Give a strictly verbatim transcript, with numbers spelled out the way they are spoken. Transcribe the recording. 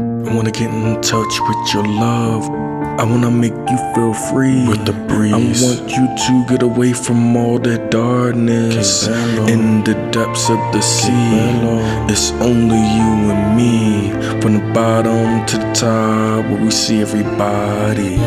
I wanna get in touch with your love. I wanna make you feel free with the breeze. I want you to get away from all the darkness. In the depths of the sea, it's only you and me. From the bottom to the top, where we see everybody.